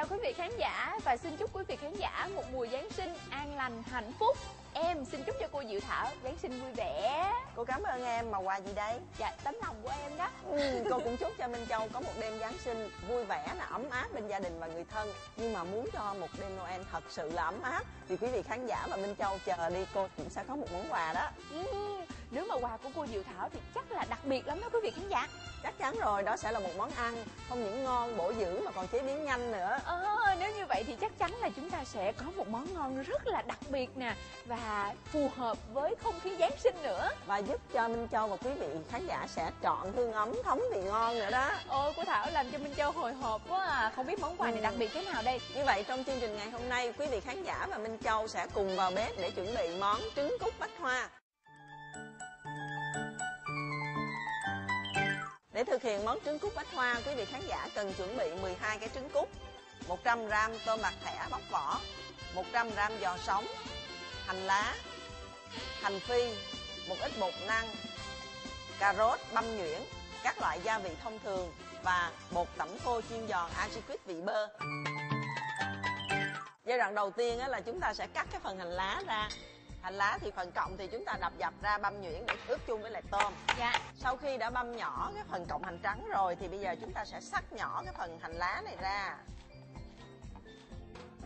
chào quý vị khán giả và xin chúc quý vị khán giả một mùa Giáng sinh an lành, hạnh phúc. Em xin chúc cho cô Diệu Thảo Giáng sinh vui vẻ. Cô cảm ơn em, mà quà gì đây? Dạ, tấm lòng của em đó. Cô cũng chúc cho Minh Châu có một đêm Giáng sinh vui vẻ, là ấm áp bên gia đình và người thân. Nhưng mà muốn cho một đêm Noel thật sự là ấm áp thì quý vị khán giả và Minh Châu chờ đi, cô cũng sẽ có một món quà đó. Nếu mà quà của cô Diệu Thảo thì chắc là đặc biệt lắm đó quý vị khán giả. Chắc chắn rồi, đó sẽ là một món ăn không những ngon, bổ dưỡng mà còn chế biến nhanh nữa. Nếu như vậy thì chắc chắn là chúng ta sẽ có một món ngon rất là đặc biệt nè, và phù hợp với không khí Giáng sinh nữa, và giúp cho Minh Châu và quý vị khán giả sẽ chọn hương ấm thấm vị ngon nữa đó. Ôi, cô Thảo làm cho Minh Châu hồi hộp quá à, không biết món quà này đặc biệt thế nào đây. Như vậy trong chương trình ngày hôm nay, quý vị khán giả và Minh Châu sẽ cùng vào bếp để chuẩn bị món trứng cút bách hoa. Để thực hiện món trứng cút bách hoa, quý vị khán giả cần chuẩn bị 12 cái trứng cút, 100g tôm bạc thẻ bóc vỏ, 100g giò sống, hành lá, hành phi, một ít bột năng, cà rốt băm nhuyễn, các loại gia vị thông thường và bột tẩm khô chiên giòn Aji-Quick vị bơ. Giai đoạn đầu tiên là chúng ta sẽ cắt cái phần hành lá ra. Hành lá thì phần cọng thì chúng ta đập dập ra, băm nhuyễn để ướp chung với lại tôm. Dạ. Sau khi đã băm nhỏ cái phần cọng hành trắng rồi thì bây giờ chúng ta sẽ xắt nhỏ cái phần hành lá này ra.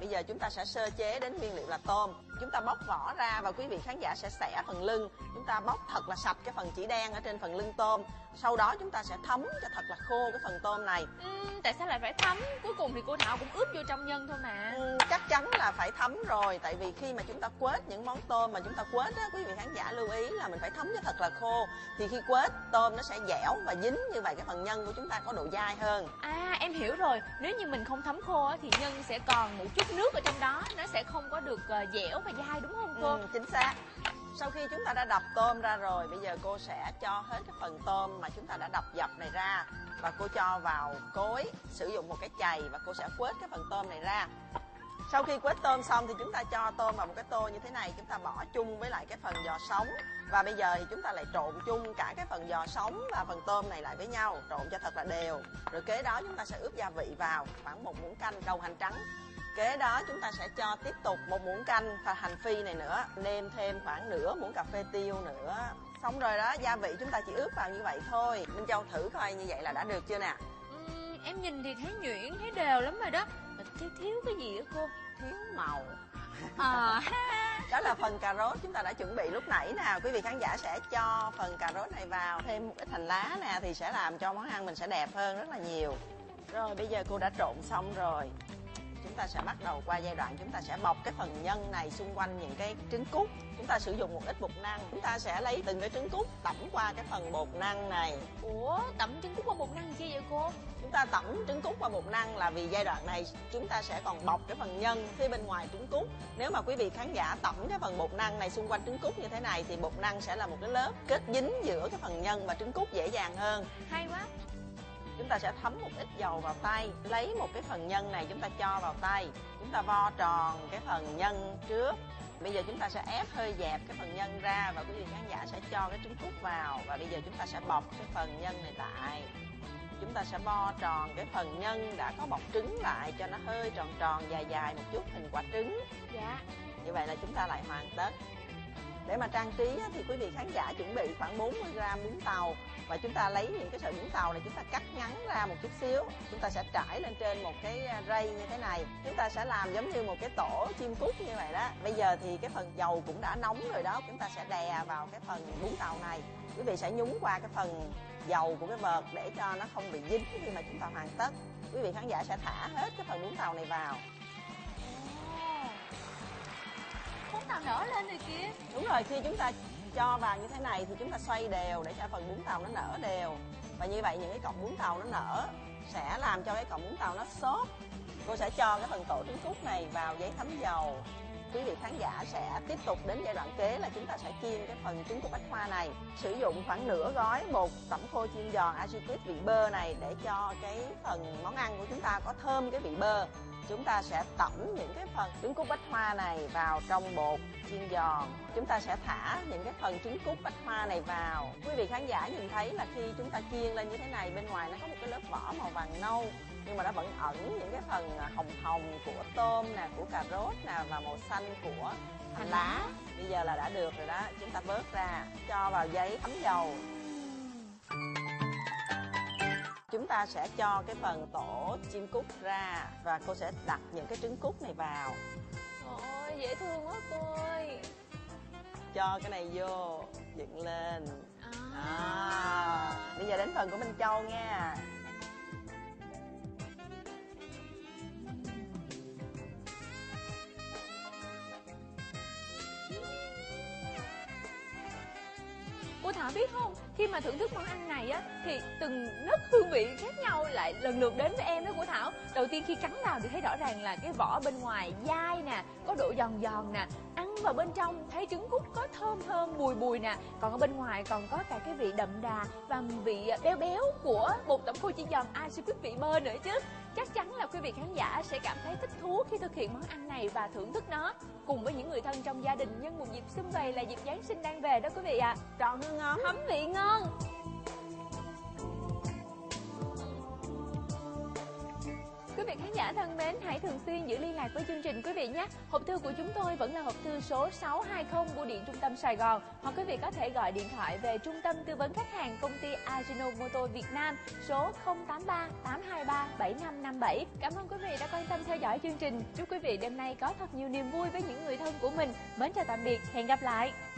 Bây giờ chúng ta sẽ sơ chế đến nguyên liệu là tôm. Chúng ta bóc vỏ ra và quý vị khán giả sẽ xẻ phần lưng. Chúng ta bóc thật là sạch cái phần chỉ đen ở trên phần lưng tôm. Sau đó chúng ta sẽ thấm cho thật là khô cái phần tôm này. Tại sao lại phải thấm? Cuối cùng thì cô Thảo cũng ướp vô trong nhân thôi mà. Chắc chắn là phải thấm rồi. Tại vì khi mà chúng ta quết những món tôm mà chúng ta quết á, quý vị khán giả lưu ý là mình phải thấm cho thật là khô. Thì khi quết, tôm nó sẽ dẻo và dính, như vậy cái phần nhân của chúng ta có độ dai hơn. À, em hiểu rồi. Nếu như mình không thấm khô thì nhân sẽ còn một chút nước ở trong đó, nó sẽ không có được dẻo và dai, đúng không cô? Chính xác. Sau khi chúng ta đã đập tôm ra rồi, bây giờ cô sẽ cho hết cái phần tôm mà chúng ta đã đập dập này ra, và cô cho vào cối, sử dụng một cái chày và cô sẽ quết cái phần tôm này ra. Sau khi quết tôm xong thì chúng ta cho tôm vào một cái tô như thế này, chúng ta bỏ chung với lại cái phần giò sống. Và bây giờ thì chúng ta lại trộn chung cả cái phần giò sống và phần tôm này lại với nhau, trộn cho thật là đều. Rồi kế đó chúng ta sẽ ướp gia vị vào, khoảng 1 muỗng canh đầu hành trắng. Kế đó chúng ta sẽ cho tiếp tục 1 muỗng canh và hành phi này nữa, nêm thêm khoảng nửa muỗng cà phê tiêu nữa. Xong rồi đó, gia vị chúng ta chỉ ướp vào như vậy thôi. Minh Châu thử coi như vậy là đã được chưa nè? Em nhìn thì thấy nhuyễn, thấy đều lắm rồi đó. Mình thiếu cái gì đó cô? Thiếu màu. Đó là phần cà rốt chúng ta đã chuẩn bị lúc nãy nè. Quý vị khán giả sẽ cho phần cà rốt này vào, thêm một ít hành lá nè, thì sẽ làm cho món ăn mình sẽ đẹp hơn rất là nhiều. Rồi bây giờ cô đã trộn xong rồi, chúng ta sẽ bắt đầu qua giai đoạn chúng ta sẽ bọc cái phần nhân này xung quanh những cái trứng cút. Chúng ta sử dụng một ít bột năng, chúng ta sẽ lấy từng cái trứng cút tẩm qua cái phần bột năng này. Ủa, tẩm trứng cút qua bột năng chi vậy cô? Chúng ta tẩm trứng cút qua bột năng là vì giai đoạn này chúng ta sẽ còn bọc cái phần nhân phía bên ngoài trứng cút. Nếu mà quý vị khán giả tẩm cái phần bột năng này xung quanh trứng cút như thế này thì bột năng sẽ là một cái lớp kết dính giữa cái phần nhân và trứng cút dễ dàng hơn. Hay quá. Chúng ta sẽ thấm một ít dầu vào tay, lấy một cái phần nhân này chúng ta cho vào tay, chúng ta vo tròn cái phần nhân trước. Bây giờ chúng ta sẽ ép hơi dẹp cái phần nhân ra và quý vị khán giả sẽ cho cái trứng cút vào, và bây giờ chúng ta sẽ bọc cái phần nhân này lại. Chúng ta sẽ vo tròn cái phần nhân đã có bọc trứng lại cho nó hơi tròn tròn dài dài một chút, hình quả trứng. Dạ. Như vậy là chúng ta lại hoàn tất. Để mà trang trí thì quý vị khán giả chuẩn bị khoảng 40g bún tàu, và chúng ta lấy những cái sợi bún tàu này chúng ta cắt ngắn ra một chút xíu. Chúng ta sẽ trải lên trên một cái rây như thế này. Chúng ta sẽ làm giống như một cái tổ chim cút như vậy đó. Bây giờ thì cái phần dầu cũng đã nóng rồi đó. Chúng ta sẽ đè vào cái phần bún tàu này. Quý vị sẽ nhúng qua cái phần dầu của cái vợt để cho nó không bị dính khi mà chúng ta hoàn tất. Quý vị khán giả sẽ thả hết cái phần bún tàu này vào. Bún tàu nở lên rồi kìa. Đúng rồi, khi chúng ta cho vào như thế này thì chúng ta xoay đều để cho phần bún tàu nó nở đều. Và như vậy những cái cọng bún tàu nó nở sẽ làm cho cái cọng bún tàu nó xốp. Cô sẽ cho cái phần tổ trứng cút này vào giấy thấm dầu. Quý vị khán giả sẽ tiếp tục đến giai đoạn kế là chúng ta sẽ chiên cái phần trứng cút bách hoa này. Sử dụng khoảng nửa gói bột tẩm khô chiên giòn Aji-Quick vị bơ này để cho cái phần món ăn của chúng ta có thơm cái vị bơ. Chúng ta sẽ tẩm những cái phần trứng cút bách hoa này vào trong bột chiên giòn. Chúng ta sẽ thả những cái phần trứng cút bách hoa này vào. Quý vị khán giả nhìn thấy là khi chúng ta chiên lên như thế này, bên ngoài nó có một cái lớp vỏ màu vàng nâu. nhưng mà nó vẫn ẩn những cái phần hồng của tôm nè, của cà rốt nè, và màu xanh của hành lá. Bây giờ là đã được rồi đó, chúng ta vớt ra, cho vào giấy thấm dầu. Chúng ta sẽ cho cái phần tổ chim cút ra và cô sẽ đặt những cái trứng cút này vào. Ôi dễ thương quá cô ơi. Cho cái này vô, dựng lên. Bây giờ đến phần của Minh Châu nha. Cô Thảo biết không, khi mà thưởng thức món ăn này á thì từng nấc hương vị khác nhau lại lần lượt đến với em đó cô Thảo. Đầu tiên khi cắn vào thì thấy rõ ràng là cái vỏ bên ngoài dai nè, có độ giòn giòn nè, ăn vào bên trong thấy trứng cút có thơm thơm bùi bùi nè, còn ở bên ngoài còn có cả cái vị đậm đà và vị béo béo của bột tẩm khô chiên giòn Aji-Quick vị bơ nữa chứ. Chắc chắn là quý vị khán giả sẽ cảm thấy thích thú khi thực hiện món ăn này và thưởng thức nó cùng với những người thân trong gia đình nhân một dịp sum vầy là dịp Giáng sinh đang về đó quý vị ạ. Tròn ngon ngon, thấm vị ngon. Quý vị khán giả thân mến, hãy thường xuyên giữ liên lạc với chương trình quý vị nhé. Hộp thư của chúng tôi vẫn là hộp thư số 620 bưu điện Trung tâm Sài Gòn, hoặc quý vị có thể gọi điện thoại về Trung tâm Tư vấn Khách hàng Công ty Ajinomoto Việt Nam số 083 823 7557. Cảm ơn quý vị đã quan tâm theo dõi chương trình. Chúc quý vị đêm nay có thật nhiều niềm vui với những người thân của mình. Mến chào tạm biệt, hẹn gặp lại.